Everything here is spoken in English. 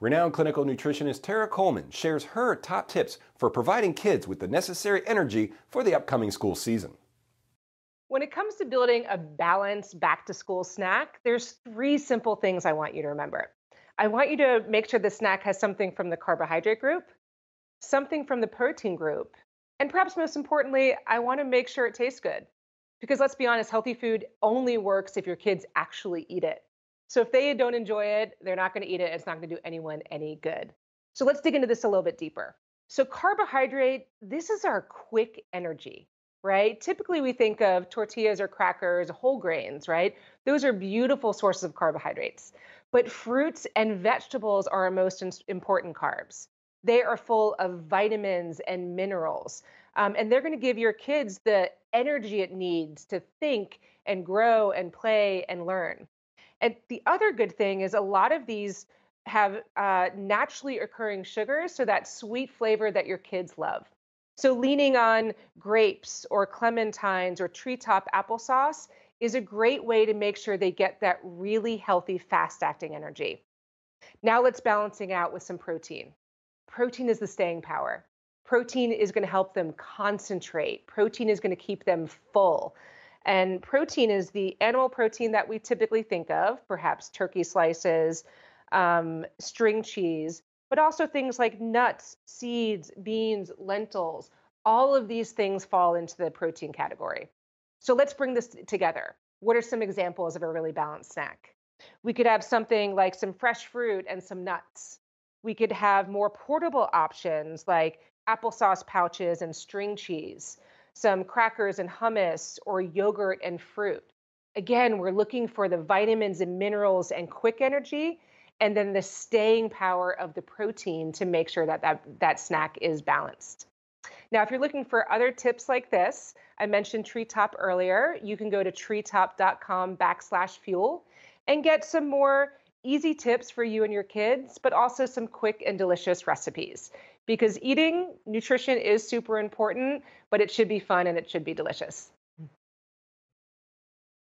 Renowned clinical nutritionist Tara Coleman shares her top tips for providing kids with the necessary energy for the upcoming school season. When it comes to building a balanced back-to-school snack, there's three simple things I want you to remember. I want you to make sure the snack has something from the carbohydrate group, something from the protein group, and perhaps most importantly, I want to make sure it tastes good. Because let's be honest, healthy food only works if your kids actually eat it. So if they don't enjoy it, they're not going to eat it. It's not going to do anyone any good. So let's dig into this a little bit deeper. So carbohydrate, this is our quick energy, right? Typically we think of tortillas or crackers, whole grains, right? Those are beautiful sources of carbohydrates. But fruits and vegetables are our most important carbs. They are full of vitamins and minerals, and they're going to give your kids the energy it needs to think and grow and play and learn. And the other good thing is a lot of these have naturally occurring sugars, so that sweet flavor that your kids love. So leaning on grapes or clementines or Tree Top applesauce is a great way to make sure they get that really healthy, fast-acting energy. Now let's balance it out with some protein. Protein is the staying power. Protein is going to help them concentrate. Protein is going to keep them full. And protein is the animal protein that we typically think of, perhaps turkey slices, string cheese, but also things like nuts, seeds, beans, lentils. All of these things fall into the protein category. So let's bring this together. What are some examples of a really balanced snack? We could have something like some fresh fruit and some nuts. We could have more portable options like applesauce pouches and string cheese, some crackers and hummus, or yogurt and fruit. Again, we're looking for the vitamins and minerals and quick energy, and then the staying power of the protein to make sure that that snack is balanced. Now, if you're looking for other tips like this, I mentioned Tree Top earlier. You can go to treetop.com/fuel and get some more easy tips for you and your kids, but also some quick and delicious recipes. Because eating nutrition is super important, but it should be fun and it should be delicious.